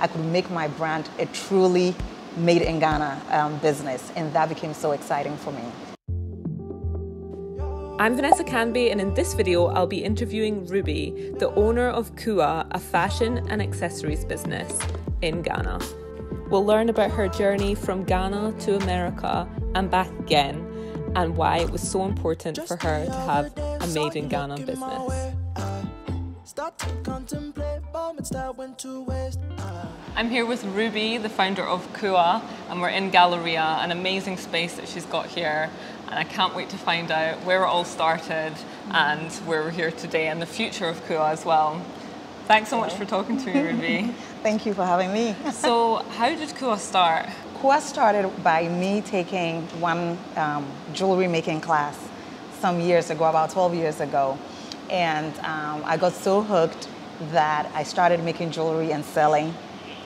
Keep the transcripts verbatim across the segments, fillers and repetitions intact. I could make my brand a truly made in Ghana um, business, and that became so exciting for me. I'm Vanessa Kanbi, and in this video I'll be interviewing Ruby, the owner of Kua, a fashion and accessories business in Ghana. We'll learn about her journey from Ghana to America and back again, and why it was so important for her to have a made in Ghana business. I'm here with Ruby, the founder of Kua, and we're in Galleria, an amazing space that she's got here, and I can't wait to find out where it all started and where we're here today and the future of Kua as well. Thanks so much for talking to me, Ruby. Thank you for having me. So how did Kua start? Kua started by me taking one um, jewelry making class some years ago, about twelve years ago. And um, I got so hooked that I started making jewelry and selling,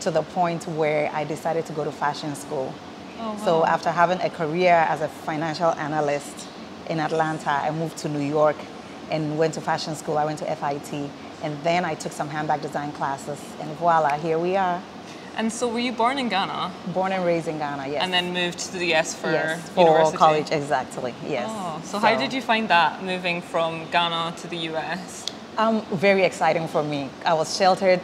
to the point where I decided to go to fashion school. Oh, wow. So after having a career as a financial analyst in Atlanta, I moved to New York and went to fashion school. I went to F I T, and then I took some handbag design classes, and voila, here we are. And so were you born in Ghana? Born and raised in Ghana, yes. And then moved to the U S for yes, university? For college, exactly, yes. Oh, so, so how did you find that, moving from Ghana to the U S? Um, very exciting for me. I was sheltered,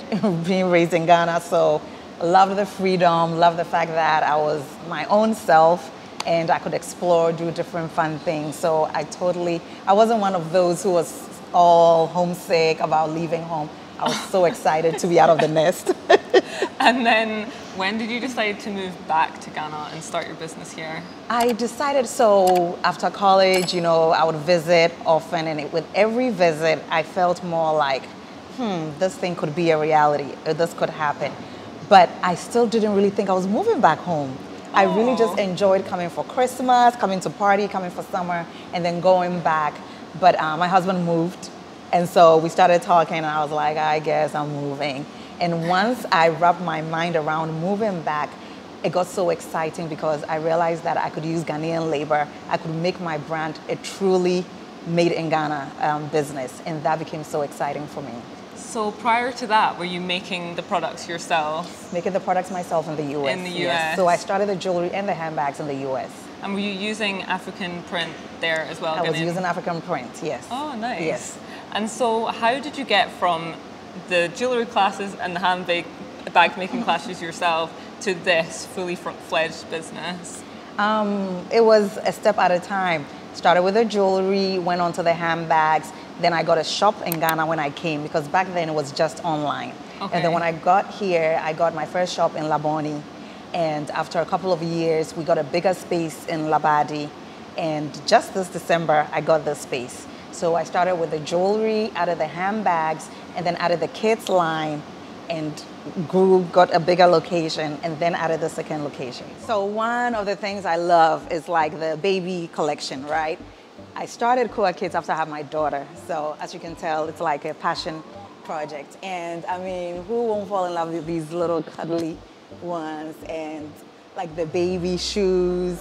being raised in Ghana, so loved the freedom, loved the fact that I was my own self and I could explore, do different fun things. So I totally, I wasn't one of those who was all homesick about leaving home. I was so excited to be out of the nest. And then when did you decide to move back to Ghana and start your business here? I decided, so after college, you know, I would visit often, and it, with every visit, I felt more like, hmm, this thing could be a reality, or this could happen. But I still didn't really think I was moving back home. Oh. I really just enjoyed coming for Christmas, coming to party, coming for summer, and then going back. But um, my husband moved, and so we started talking, and I was like, I guess I'm moving. And once I wrapped my mind around moving back, it got so exciting because I realized that I could use Ghanaian labor. I could make my brand a truly made in Ghana um, business. And that became so exciting for me. So prior to that, were you making the products yourself? Making the products myself in the U S. In the U S. Yes. So I started the jewelry and the handbags in the U S. And were you using African print there as well? I Ghanaian? was using African print, yes. Oh, nice. Yes. And so how did you get from the jewelry classes and the handbag bag making classes yourself to this fully fledged business? Um, it was a step at a time. Started with the jewelry, went on to the handbags, then I got a shop in Ghana when I came, because back then it was just online. Okay. And then when I got here, I got my first shop in Labone. And after a couple of years, we got a bigger space in Labadi. And just this December, I got this space. So I started with the jewelry, added the handbags, and then added the kids line, and grew, got a bigger location, and then added the second location. So one of the things I love is like the baby collection, right? I started Kua Kids after I had my daughter. So as you can tell, it's like a passion project. And I mean, who won't fall in love with these little cuddly ones? And like the baby shoes.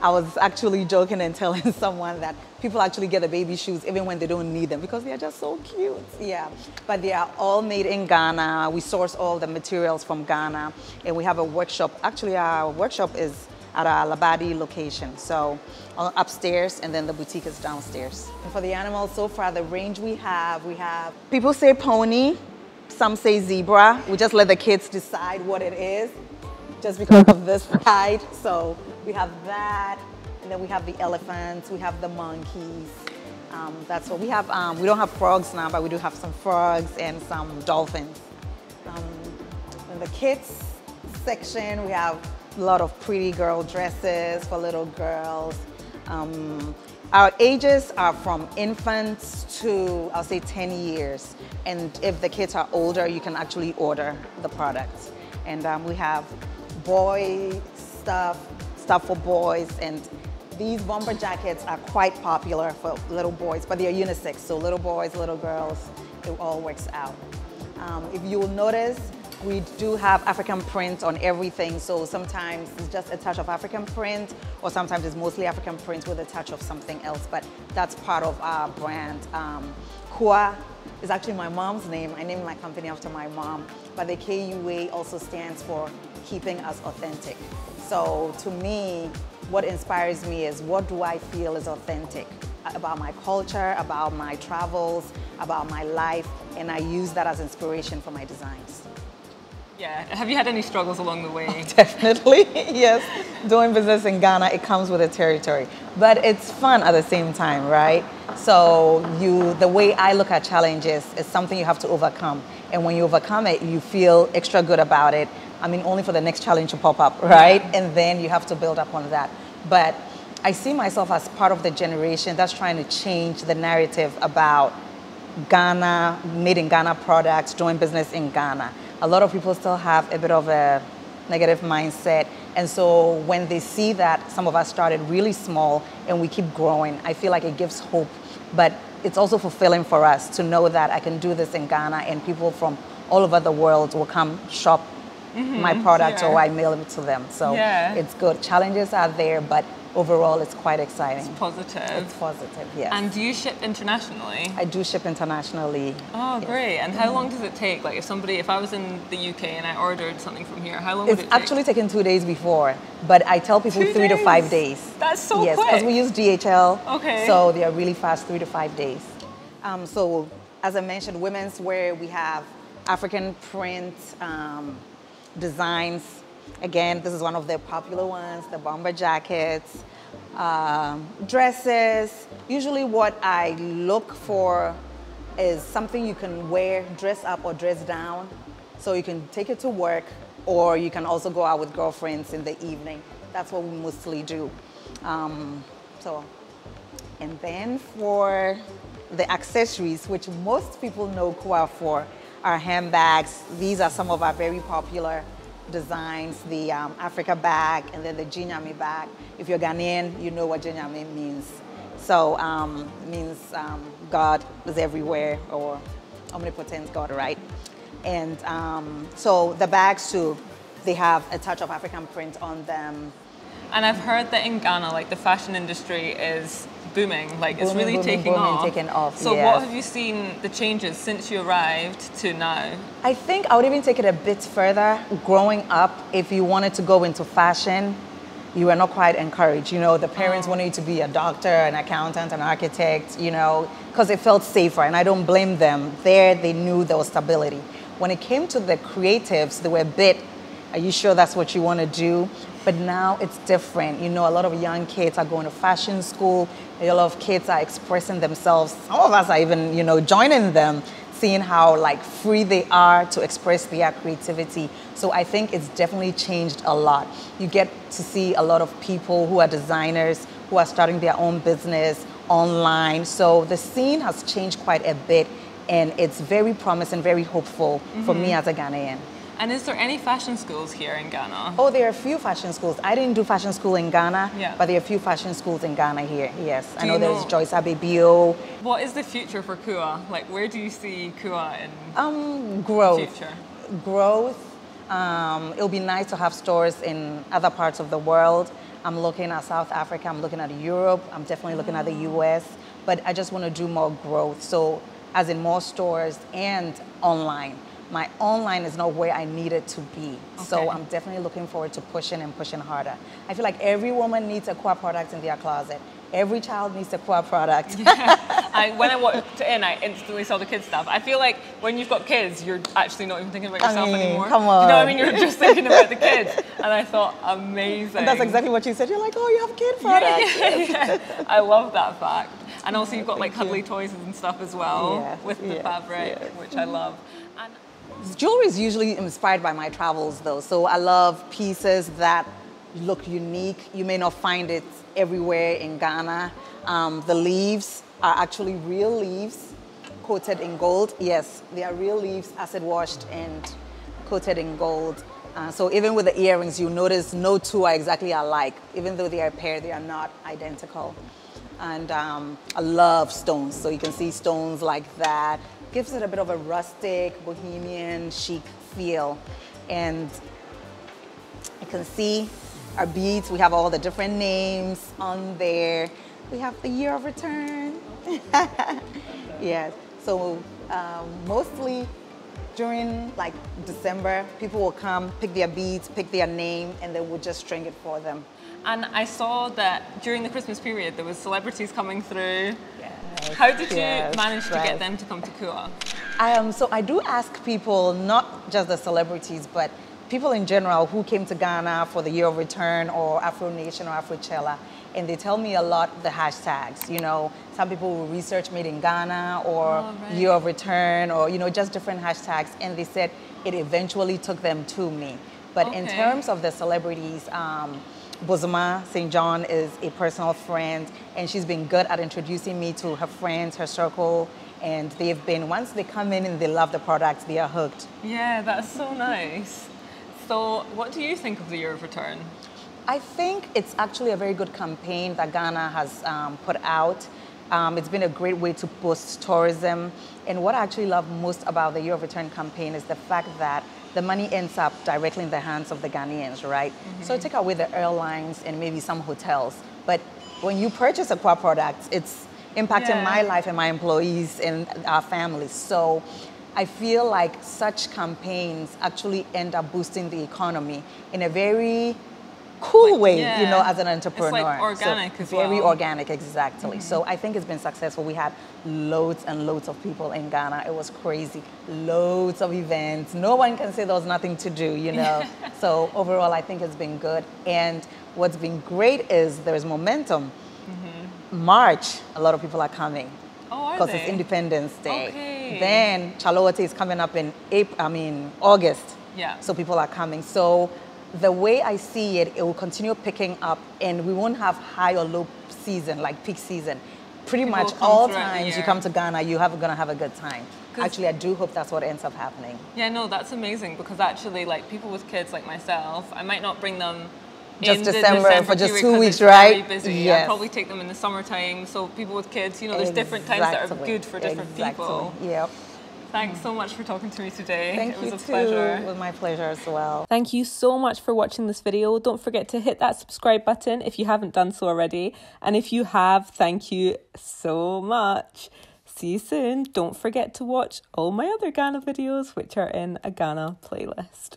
I was actually joking and telling someone that people actually get the baby shoes even when they don't need them because they are just so cute. Yeah, but they are all made in Ghana. We source all the materials from Ghana, and we have a workshop. Actually, our workshop is at our Labadi location, so upstairs, and then the boutique is downstairs. And for the animals, so far the range we have, we have people say pony, some say zebra. We just let the kids decide what it is, just because of this side. So we have that, and then we have the elephants, we have the monkeys. Um, that's what we have. Um, we don't have frogs now, but we do have some frogs and some dolphins. Um, in the kids section, we have a lot of pretty girl dresses for little girls. Um, our ages are from infants to, I'll say, ten years. And if the kids are older, you can actually order the products. And um, we have boy stuff, stuff for boys, and these bomber jackets are quite popular for little boys, but they are unisex, so little boys, little girls, it all works out. Um, if you will notice, we do have African print on everything, so sometimes it's just a touch of African print, or sometimes it's mostly African print with a touch of something else, but that's part of our brand. Um, Kua is actually my mom's name. I named my company after my mom, but the K U A also stands for keeping us authentic. So to me, what inspires me is what do I feel is authentic about my culture, about my travels, about my life, and I use that as inspiration for my designs. Yeah, have you had any struggles along the way? Oh, definitely, yes. Doing business in Ghana, it comes with a territory, but it's fun at the same time, right? So you, the way I look at challenges is something you have to overcome, and when you overcome it, you feel extra good about it. I mean, only for the next challenge to pop up, right? And then you have to build up on that. But I see myself as part of the generation that's trying to change the narrative about Ghana, made in Ghana products, doing business in Ghana. A lot of people still have a bit of a negative mindset. And so when they see that some of us started really small and we keep growing, I feel like it gives hope. But it's also fulfilling for us to know that I can do this in Ghana and people from all over the world will come shop Mm-hmm. my product yeah. or I mail it to them. So yeah. it's good. Challenges are there, but overall it's quite exciting. It's positive. It's positive, yes. And do you ship internationally? I do ship internationally. Oh, yes. Great. And how long does it take? Like if somebody, if I was in the U K and I ordered something from here, how long it's would it take? It's actually taken two days before, but I tell people two three days? to five days. That's so yes, quick. Yes, because we use D H L. Okay. So they are really fast, three to five days. Um, so as I mentioned, women's wear, we have African print, um, designs. Again, this is one of the popular ones, the bomber jackets, um, dresses. Usually what I look for is something you can wear, dress up or dress down. So you can take it to work or you can also go out with girlfriends in the evening. That's what we mostly do. Um, so, and then for the accessories, which most people know Kua for, our handbags. These are some of our very popular designs, the um, Africa bag and then the Genyami bag. If you're Ghanaian, you know what Genyami means. So um, it means um, God is everywhere or omnipotent God, right? And um, so the bags too, they have a touch of African print on them. And I've heard that in Ghana, like the fashion industry is booming, like booming, it's really booming, taking, booming, off. taking off. So yes. What have you seen the changes since you arrived to now? I think I would even take it a bit further. Growing up, if you wanted to go into fashion, you were not quite encouraged. You know, the parents oh. wanted you to be a doctor, an accountant, an architect, you know, because it felt safer and I don't blame them. There, they knew there was stability. When it came to the creatives, they were a bit, are you sure that's what you want to do? But now it's different. You know, a lot of young kids are going to fashion school. A lot of kids are expressing themselves. Some of us are even, you know, joining them, seeing how like free they are to express their creativity. So I think it's definitely changed a lot. You get to see a lot of people who are designers, who are starting their own business online. So the scene has changed quite a bit and it's very promising, very hopeful mm-hmm. for me as a Ghanaian. And is there any fashion schools here in Ghana? Oh, there are a few fashion schools. I didn't do fashion school in Ghana, yeah. but there are a few fashion schools in Ghana here, yes. Do I know, you know there's Joyce Abebio. What is the future for Kua? Like, where do you see Kua in um, growth. the future? Growth. Um, it'll be nice to have stores in other parts of the world. I'm looking at South Africa. I'm looking at Europe. I'm definitely looking at the U S. But I just want to do more growth. So, as in more stores and online. My online is not where I need it to be. Okay. So I'm definitely looking forward to pushing and pushing harder. I feel like every woman needs a Kua product in their closet. Every child needs a Kua product. Yeah. I, when I walked in, I instantly saw the kids stuff. I feel like when you've got kids, you're actually not even thinking about yourself I mean, anymore. Come on. You know what I mean? You're just thinking about the kids. And I thought, amazing. And that's exactly what you said. You're like, oh, you have kid products. Yeah, yeah, yeah. I love that fact. And also you've got like cuddly you. toys and stuff as well yes, with the yes, fabric, yes. which I love. And jewelry is usually inspired by my travels though. So I love pieces that look unique. You may not find it everywhere in Ghana. Um, the leaves are actually real leaves coated in gold. Yes, they are real leaves, acid washed and coated in gold. Uh, so even with the earrings, you notice no two are exactly alike. Even though they are paired, they are not identical. And um, I love stones. So you can see stones like that. Gives it a bit of a rustic, bohemian, chic feel. And you can see our beads. We have all the different names on there. We have the Year of Return. Yes, so um, mostly during like December, people will come, pick their beads, pick their name, and then we'll just string it for them. And I saw that during the Christmas period, there was celebrities coming through. Yes, How did yes, you manage right. to get them to come to Kua? Um, so I do ask people, not just the celebrities, but people in general who came to Ghana for the Year of Return or Afro Nation or Afrochella, and they tell me a lot the hashtags. You know, some people will research Made in Ghana or oh, right. Year of Return or, you know, just different hashtags, and they said it eventually took them to me. But okay. in terms of the celebrities, um, Bozuma Saint John is a personal friend, and she's been good at introducing me to her friends, her circle, and they've been, once they come in and they love the product, they are hooked. Yeah, that's so nice. So what do you think of the Year of Return? I think it's actually a very good campaign that Ghana has um, put out. Um, it's been a great way to boost tourism. And what I actually love most about the Year of Return campaign is the fact that the money ends up directly in the hands of the Ghanaians, right? Mm-hmm. So take away the airlines and maybe some hotels. But when you purchase a Kua product, it's impacting yeah. my life and my employees and our families. So I feel like such campaigns actually end up boosting the economy in a very cool like, way, yeah. you know, as an entrepreneur. It's like organic so as well. Very organic, exactly. Mm-hmm. So I think it's been successful. We had loads and loads of people in Ghana. It was crazy. Loads of events. No one can say there was nothing to do, you know. So overall, I think it's been good. And what's been great is there's momentum. Mm-hmm. March, a lot of people are coming. Oh, are they? Because it's Independence Day. Okay. Then Chalowote is coming up in April, I mean, August. Yeah. So people are coming. So the way I see it, it will continue picking up, and we won't have high or low season, like peak season. Pretty People much all times you come to Ghana, you're going to have a good time. Actually, I do hope that's what ends up happening. Yeah, no, that's amazing, because actually, like, people with kids like myself, I might not bring them just in December, December for just two weeks, right? Busy. Yes. I'll probably take them in the summertime. So people with kids, you know, there's exactly. different times that are good for different exactly. people. Yep. Thanks so much for talking to me today. Thank you too. It was a pleasure. It was my pleasure as well. Thank you so much for watching this video. Don't forget to hit that subscribe button if you haven't done so already. And if you have, thank you so much. See you soon. Don't forget to watch all my other Ghana videos, which are in a Ghana playlist.